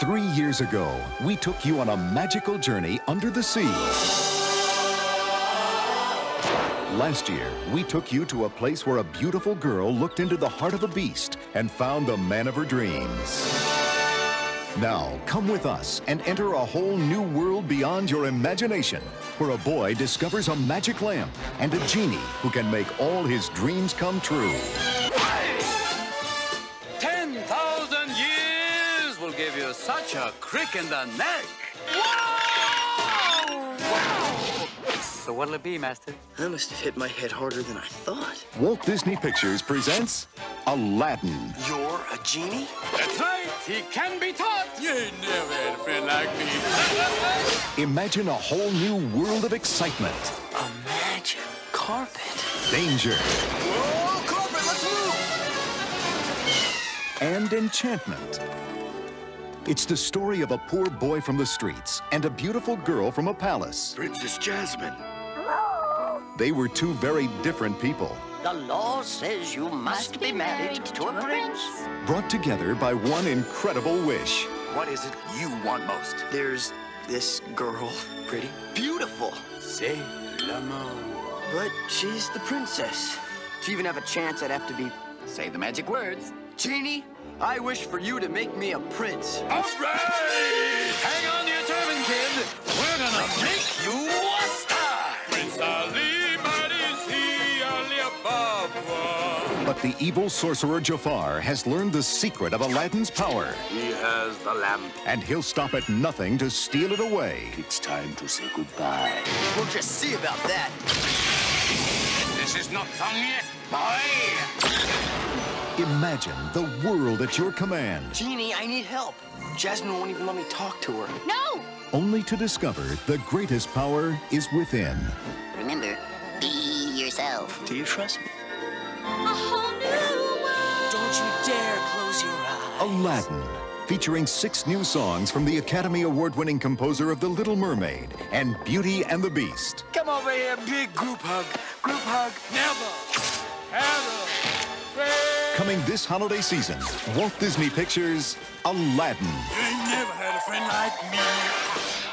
3 years ago, we took you on a magical journey under the sea. Last year, we took you to a place where a beautiful girl looked into the heart of a beast and found the man of her dreams. Now, come with us and enter a whole new world beyond your imagination, where a boy discovers a magic lamp and a genie who can make all his dreams come true. 10,000 years will give you such a crick in the neck. Whoa! Wow! So what'll it be, Master? I must have hit my head harder than I thought. Walt Disney Pictures presents Aladdin. You're a genie? That's right. He can be taught. You ain't never had a friend like me. Imagine a whole new world of excitement. Imagine carpet. Danger. Whoa, carpet, let's move. And enchantment. It's the story of a poor boy from the streets and a beautiful girl from a palace. Princess Jasmine. They were two very different people. The law says you must be married to a prince. Brought together by one incredible wish. What is it you want most? There's this girl. Pretty. Beautiful. C'est l'amour. But she's the princess. To even have a chance, I'd have to be... Say the magic words. Genie, I wish for you to make me a prince. All right! Hang on to your turban, kid. We're gonna make you a star. Prince Ali. But the evil sorcerer Jafar has learned the secret of Aladdin's power. He has the lamp. And he'll stop at nothing to steal it away. It's time to say goodbye. We'll just see about that. This is not done yet, boy. Imagine the world at your command. Genie, I need help. Jasmine won't even let me talk to her. No! Only to discover the greatest power is within. Remember, be yourself. Do you trust me? A whole new world. Don't you dare close your eyes. Aladdin, featuring 6 new songs from the Academy Award-winning composer of The Little Mermaid and Beauty and the Beast. Come over here, big group hug. Group hug. Never, ever, friend. Coming this holiday season, Walt Disney Pictures, Aladdin. You ain't never had a friend like me.